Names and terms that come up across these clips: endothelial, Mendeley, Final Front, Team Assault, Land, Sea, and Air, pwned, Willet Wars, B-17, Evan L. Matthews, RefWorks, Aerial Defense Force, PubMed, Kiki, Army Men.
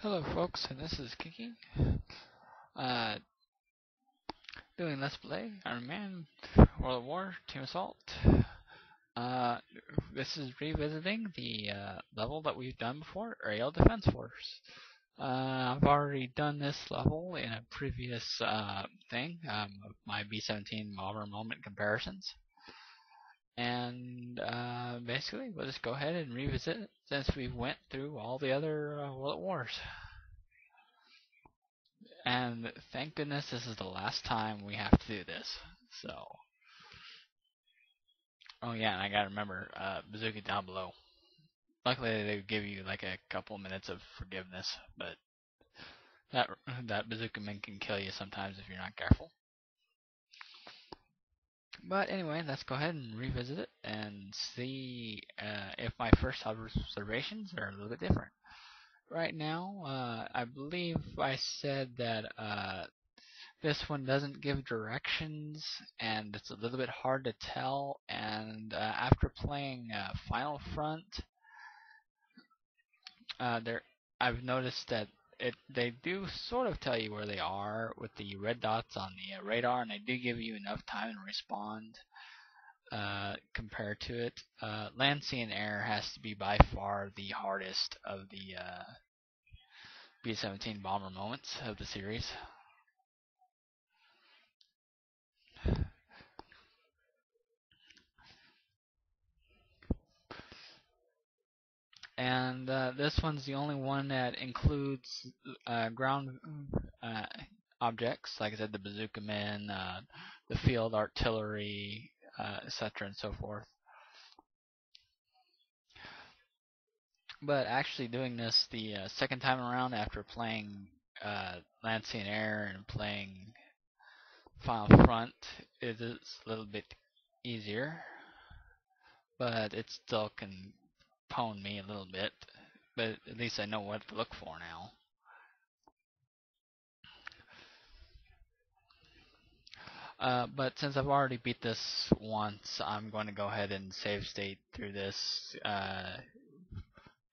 Hello folks, and this is Kiki, doing Let's Play Army Men Team Assault. This is revisiting the level that we've done before, Aerial Defense Force. I've already done this level in a previous thing, my B-17 modern moment comparisons. And basically, we'll just go ahead and revisit it since we went through all the other Willet Wars. And thank goodness this is the last time we have to do this. So, oh yeah, and I gotta remember, bazooka down below. Luckily, they give you like a couple minutes of forgiveness, but that bazooka man can kill you sometimes if you're not careful. But anyway, let's go ahead and revisit it and see if my first observations are a little bit different. Right now, I believe I said that this one doesn't give directions, and it's a little bit hard to tell. And after playing Final Front, I've noticed that they do sort of tell you where they are with the red dots on the radar, and they do give you enough time to respond compared to it. Land, Sea, and Air has to be by far the hardest of the B-17 bomber moments of the series. And this one's the only one that includes ground objects, like I said, the bazooka men, the field artillery, etc., and so forth. But actually, doing this the second time around after playing Land, Sea, and Air and playing Final Front, it is a little bit easier, but it still can pwned me a little bit, but at least I know what to look for now. But since I've already beat this once, I'm going to go ahead and save state through this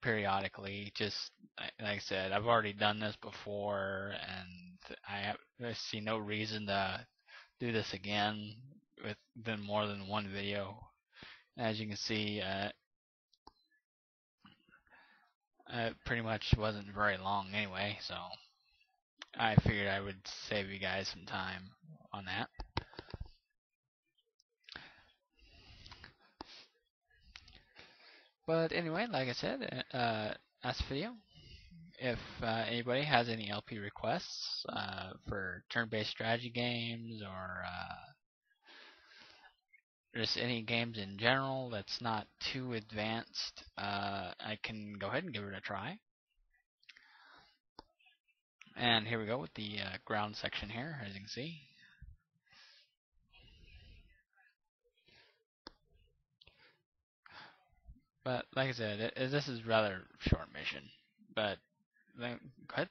periodically. Just like I said, I've already done this before, and I see no reason to do this again with more than one video. As you can see, it pretty much wasn't very long anyway, so I figured I would save you guys some time on that. But anyway, like I said, last video, if anybody has any LP requests for turn-based strategy games or just any games in general that's not too advanced, I can go ahead and give it a try. And here we go with the ground section here, as you can see. But like I said, this is rather short mission, but then go ahead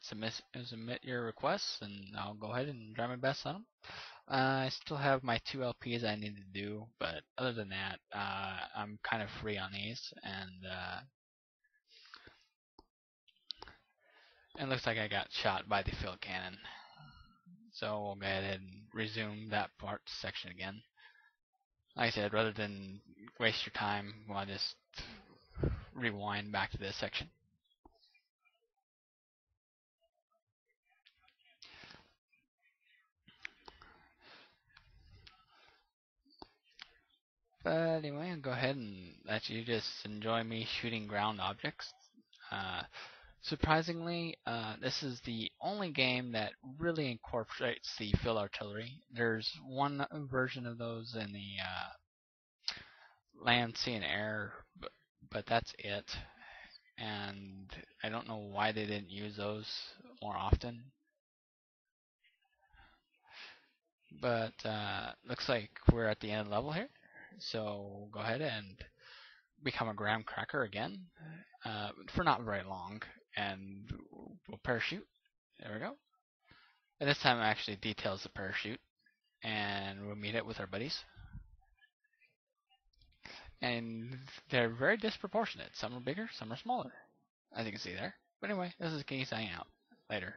and submit your requests, and I'll go ahead and try my best on them. I still have my 2 LPs I need to do, but other than that, I'm kind of free on these, and it looks like I got shot by the field cannon, so we'll go ahead and resume that part section again. Like I said, rather than waste your time, I'll just rewind back to this section. But anyway, I'll go ahead and let you just enjoy me shooting ground objects. Surprisingly, this is the only game that really incorporates the field artillery. There's one version of those in the Land, Sea, and Air, but that's it. And I don't know why they didn't use those more often. But looks like we're at the end of the level here. So go ahead and become a graham cracker again for not very long, and we'll parachute. There we go. And this time it actually details the parachute, and we'll meet it with our buddies. And they're very disproportionate. Some are bigger, some are smaller, as you can see there. But anyway, this is Kiki signing out. Later.